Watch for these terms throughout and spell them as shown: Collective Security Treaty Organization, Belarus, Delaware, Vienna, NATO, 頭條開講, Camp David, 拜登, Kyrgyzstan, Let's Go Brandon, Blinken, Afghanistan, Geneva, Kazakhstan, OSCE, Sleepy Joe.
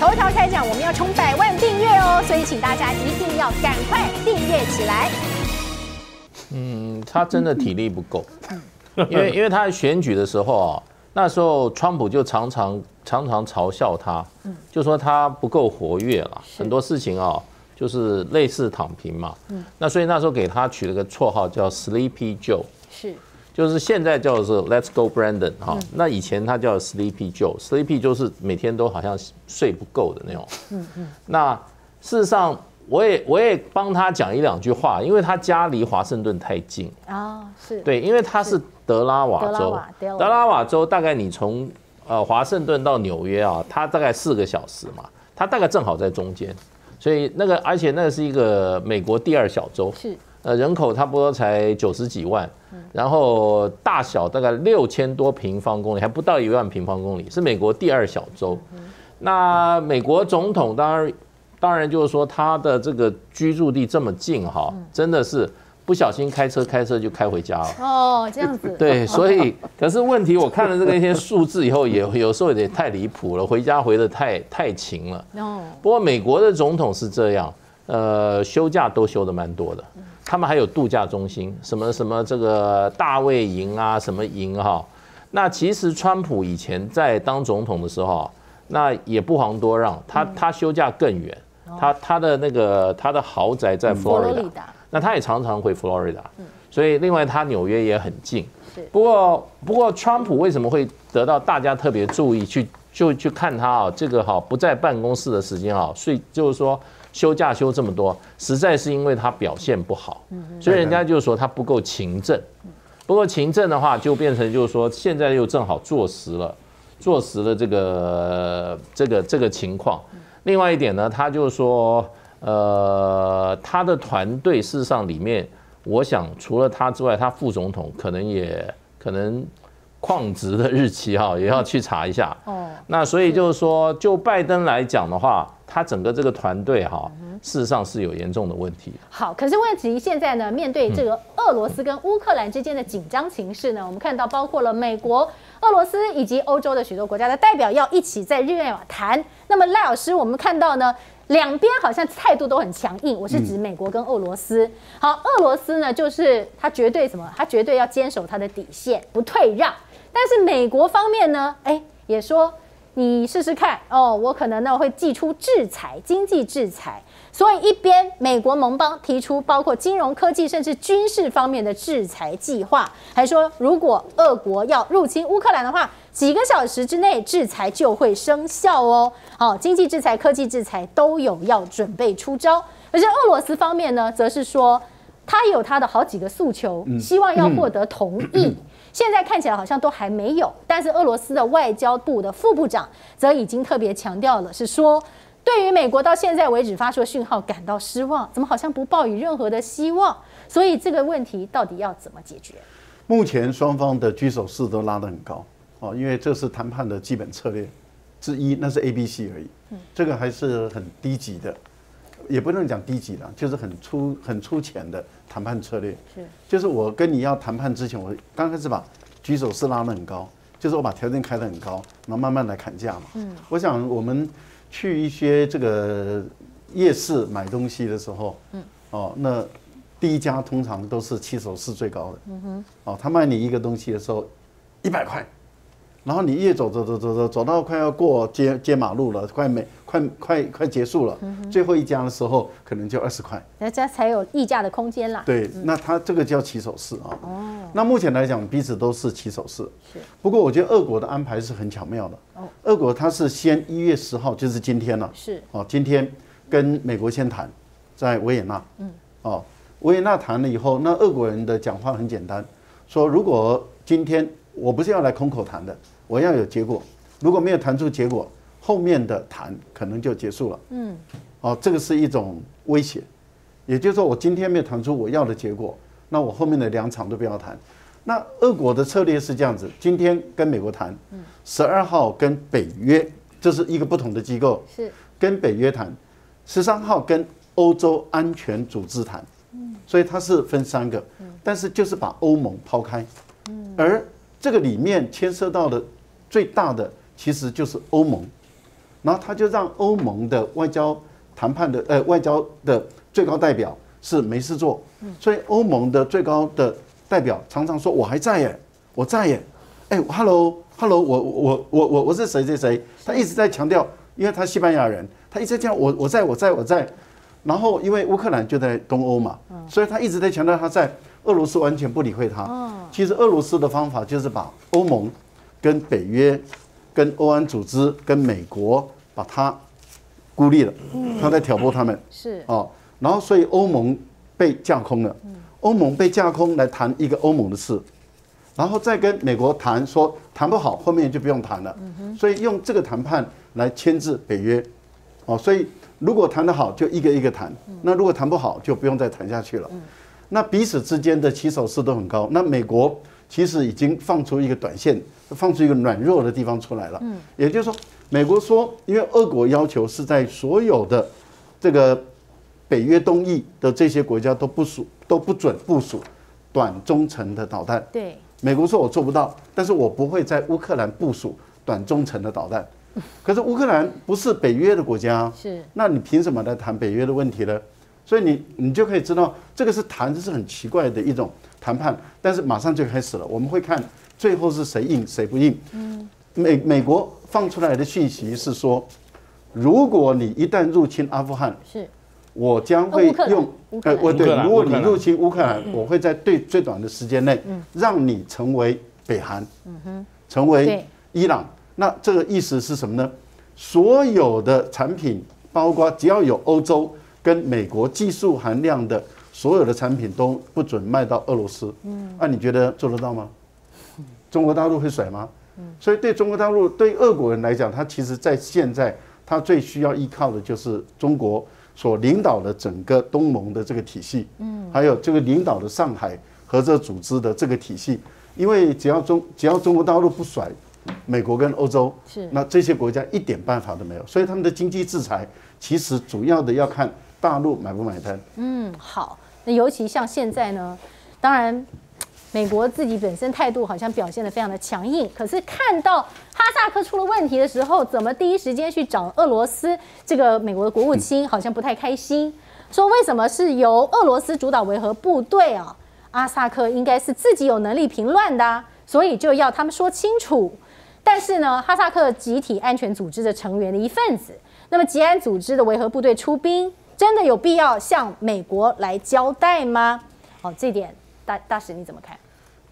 头条开讲，我们要冲100万订阅哦，所以请大家一定要赶快订阅起来。嗯，他真的体力不够，因为他在选举的时候啊，那时候川普就常常嘲笑他，就说他不够活跃了，很多事情啊。 就是类似躺平嘛，那所以那时候给他取了个绰号叫 Sleepy Joe， 是，就是现在叫做 Let's Go Brandon 哈，那以前他叫 Sleepy Joe，Sleepy 就是每天都好像睡不够的那种，那事实上我也帮他讲一两句话，因为他家离华盛顿太近啊，是对，因为他是德拉瓦州，德拉瓦州大概你从华盛顿到纽约啊，他大概4个小时嘛，他大概正好在中间。 所以那个，而且那是一个美国第2小州，是人口差不多才90几万，然后大小大概6000多平方公里，还不到1万平方公里，是美国第2小州。那美国总统当然就是说他的这个居住地这么近哈，真的是不小心开车就开回家了。哦，这样子。对，所以可是问题，我看了这些数字以后，也有时候也太离谱了，回家回得太勤了。 不过美国的总统是这样，休假都休得蛮多的，他们还有度假中心，什么什么这个大卫营啊，什么营哈。那其实川普以前在当总统的时候，那也不遑多让，他休假更远，他的豪宅在佛罗里达，那他也常常回佛罗里达，所以另外他纽约也很近。不过川普为什么会得到大家特别注意去？ 就去看他啊，这个哈不在办公室的时间啊，所以就是说休假休这么多，实在是因为他表现不好，所以人家就说他不够勤政。不过勤政的话，就变成就是说现在又正好坐实了这个情况。另外一点呢，他就说他的团队事实上里面，我想除了他之外，他副总统可能。 旷职的日期哈，也要去查一下。哦，那所以就是说，就拜登来讲的话，他整个这个团队哈，事实上是有严重的问题。好，可是问题现在呢，面对这个俄罗斯跟乌克兰之间的紧张情势呢，我们看到包括了美国、俄罗斯以及欧洲的许多国家的代表要一起在日内瓦谈。那么赖老师，我们看到呢？ 两边好像态度都很强硬，我是指美国跟俄罗斯。好，俄罗斯呢，就是他绝对要坚守他的底线，不退让。但是美国方面呢，哎，也说你试试看哦，我可能呢会祭出制裁，经济制裁。所以一边美国盟邦提出包括金融、科技甚至军事方面的制裁计划，还说如果俄国要入侵乌克兰的话。 几个小时之内，制裁就会生效哦。好，经济制裁、科技制裁都有要准备出招。而且俄罗斯方面呢，则是说他有他的好几个诉求，希望要获得同意。现在看起来好像都还没有，但是俄罗斯的外交部的副部长则已经特别强调了，是说对于美国到现在为止发出的讯号感到失望，怎么好像不抱以任何的希望？所以这个问题到底要怎么解决？目前双方的居手势都拉得很高。 哦，因为这是谈判的基本策略之一，那是 A、B、C 而已。这个还是很低级的，也不能讲低级了，就是很粗浅的谈判策略。是，就是我跟你要谈判之前，我刚开始把举手式拉得很高，就是我把条件开得很高，然后慢慢来砍价嘛。我想我们去一些这个夜市买东西的时候，哦，那第一家通常都是起手式最高的。哦，他卖你一个东西的时候，100块。 然后你越走到快要过街马路了，快结束了，最后一家的时候可能就20块，人家才有议价的空间啦。对，那他这个叫起手式啊。哦。那目前来讲，彼此都是起手式。是。不过我觉得俄国的安排是很巧妙的。哦。俄国他是先1月10号，就是今天了。是。哦，今天跟美国先谈，在维也纳。嗯。哦，维也纳谈了以后，那俄国人的讲话很简单，说如果今天。 我不是要来空口谈的，我要有结果。如果没有谈出结果，后面的谈可能就结束了。嗯，哦，这个是一种威胁，也就是说，我今天没有谈出我要的结果，那我后面的2场都不要谈。那俄国的策略是这样子：今天跟美国谈，12号跟北约，这是一个不同的机构，是跟北约谈；13号跟欧洲安全组织谈。所以它是分3个，但是就是把欧盟抛开，而。 这个里面牵涉到的最大的其实就是欧盟，然后他就让欧盟的外交谈判的最高代表是没事做，所以欧盟的最高的代表常常说我还在耶，我在耶，哎 ，hello， 我是谁谁谁，他一直在强调，因为他西班牙人，他一直讲我在，然后因为乌克兰就在东欧嘛，所以他一直在强调他在，俄罗斯完全不理会他。其实俄罗斯的方法就是把欧盟、跟北约、跟欧安组织、跟美国把它孤立了，他在挑拨他们。是哦，然后所以欧盟被架空了，欧盟被架空来谈一个欧盟的事，然后再跟美国谈说谈不好，后面就不用谈了。所以用这个谈判来牵制北约。哦，所以如果谈得好，就一个一个谈；那如果谈不好，就不用再谈下去了。那彼此之间的起手式都很高。那美国其实已经放出一个短线，放出一个软弱的地方出来了。也就是说，美国说，因为俄国要求是在所有的这个北约东翼的这些国家都不准部署短中程的导弹。对，美国说我做不到，但是我不会在乌克兰部署短中程的导弹。可是乌克兰不是北约的国家，是，那你凭什么来谈北约的问题呢？所以你就可以知道，这个是谈，这是很奇怪的一种谈判，但是马上就开始了。我们会看最后是谁硬谁不硬。美国放出来的讯息是说，如果你一旦入侵阿富汗，是，我将会用，如果你入侵乌克兰，我会在最短的时间内让你成为北韩，成为伊朗。那这个意思是什么呢？所有的产品，包括只要有欧洲跟美国技术含量的所有的产品都不准卖到俄罗斯。那你觉得做得到吗？中国大陆会甩吗？所以对中国大陆，对俄国人来讲，他其实在现在他最需要依靠的就是中国所领导的整个东盟的这个体系，还有这个领导的上海合作组织的这个体系。因为只要中国大陆不甩美国跟欧洲，那这些国家一点办法都没有。所以他们的经济制裁其实主要的要看大陆买不买单？好。那尤其像现在呢，当然，美国自己本身态度好像表现得非常的强硬，可是看到哈萨克出了问题的时候，怎么第一时间去找俄罗斯？这个美国的国务卿好像不太开心，说为什么是由俄罗斯主导维和部队啊？哈萨克应该是自己有能力平乱的啊，所以就要他们说清楚。但是呢，哈萨克集体安全组织的成员的一份子，那么集安组织的维和部队出兵，真的有必要向美国来交代吗？好，这点大使你怎么看？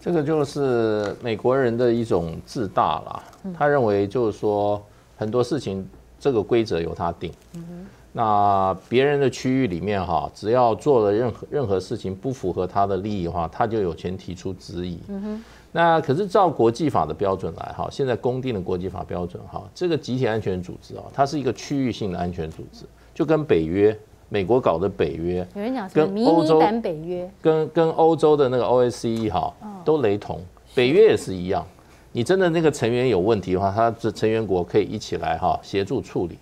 这个就是美国人的一种自大啦，他认为就是说很多事情这个规则由他定，那别人的区域里面哈，只要做了任何事情不符合他的利益的话，他就有权提出质疑。那可是照国际法的标准来哈，现在公定的国际法标准哈，这个集体安全组织啊，它是一个区域性的安全组织，就跟北约。美国搞的北约，有人讲是迷你版北约，跟欧洲的那个 OSCE 哈都雷同，北约也是一样。你真的那个成员有问题的话，他的成员国可以一起来哈协助处理。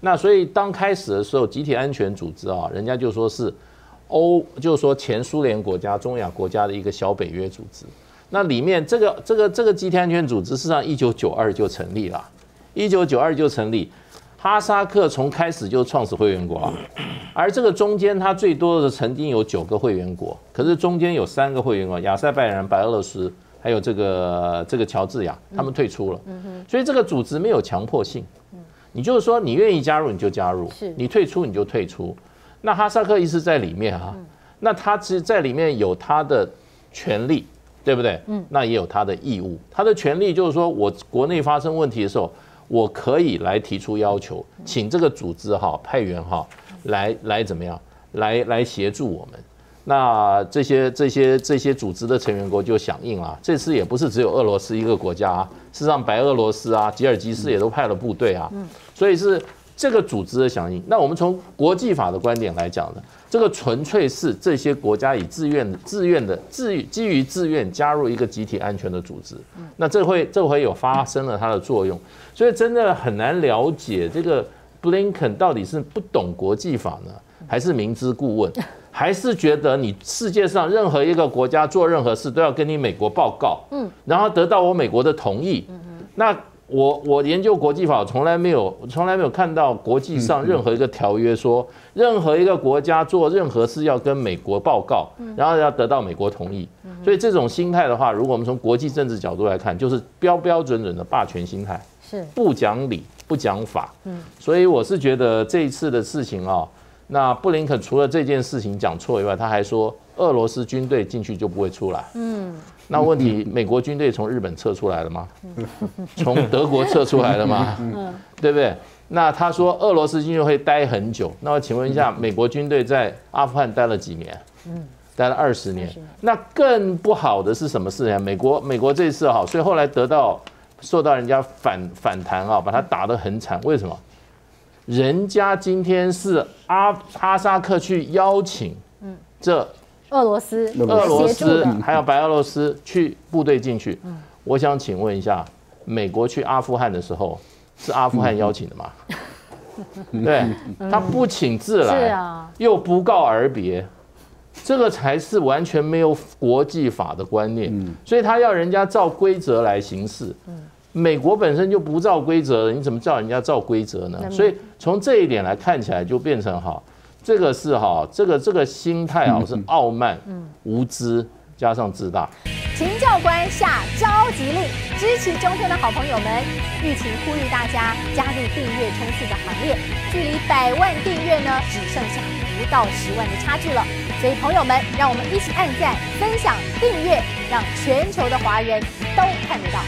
那所以当开始的时候，集体安全组织啊，人家就说是就是说前苏联国家、中亚国家的一个小北约组织。那里面这个集体安全组织，事实上1992就成立了，1992就成立。哈萨克从开始就创始会员国了，而这个中间它最多的曾经有9个会员国，可是中间有3个会员国，亚塞拜然、白俄罗斯，还有这个乔治亚，他们退出了，所以这个组织没有强迫性，你就是说你愿意加入你就加入，你退出你就退出。那哈萨克一直在里面啊，那他其实在里面有他的权利，对不对？那也有他的义务，他的权利就是说我国内发生问题的时候。我可以来提出要求，请这个组织哈派员哈来怎么样，来协助我们。那这些组织的成员国就响应了。这次也不是只有俄罗斯一个国家啊，事实上白俄罗斯啊、吉尔吉斯也都派了部队啊。所以是这个组织的响应。那我们从国际法的观点来讲呢，这个纯粹是这些国家以基于自愿加入一个集体安全的组织。那这回有发生了它的作用。所以真的很难了解这个 Blinken 到底是不懂国际法呢，还是明知故问，还是觉得你世界上任何一个国家做任何事都要跟你美国报告，然后得到我美国的同意。那我研究国际法，从来没有看到国际上任何一个条约说，任何一个国家做任何事要跟美国报告，然后要得到美国同意。所以这种心态的话，如果我们从国际政治角度来看，就是标准的霸权心态，是不讲理、不讲法。所以我是觉得这一次的事情啊，那布林肯除了这件事情讲错以外，他还说俄罗斯军队进去就不会出来。那问题，美国军队从日本撤出来了吗？从德国撤出来了吗？对不对？那他说俄罗斯军队会待很久，那我请问一下，美国军队在阿富汗待了几年？待了20年。那更不好的是什么事情？美国这次哈，所以后来受到人家反弹啊，把他打得很惨。为什么？人家今天是哈萨克去邀请，这。俄罗斯还有白俄罗斯去部队进去，我想请问一下，美国去阿富汗的时候是阿富汗邀请的吗？对，他不请自来，又不告而别，这个才是完全没有国际法的观念，所以他要人家照规则来行事。美国本身就不照规则了，你怎么叫人家照规则呢？所以从这一点来看起来，就变成好。这个是哈，这个心态啊是傲慢、无知加上自大。秦教官下召集令，支持中天的好朋友们，疫情呼吁大家加入订阅冲刺的行列，距离100万订阅呢只剩下5到10万的差距了。所以朋友们，让我们一起按赞、分享、订阅，让全球的华人都看得到。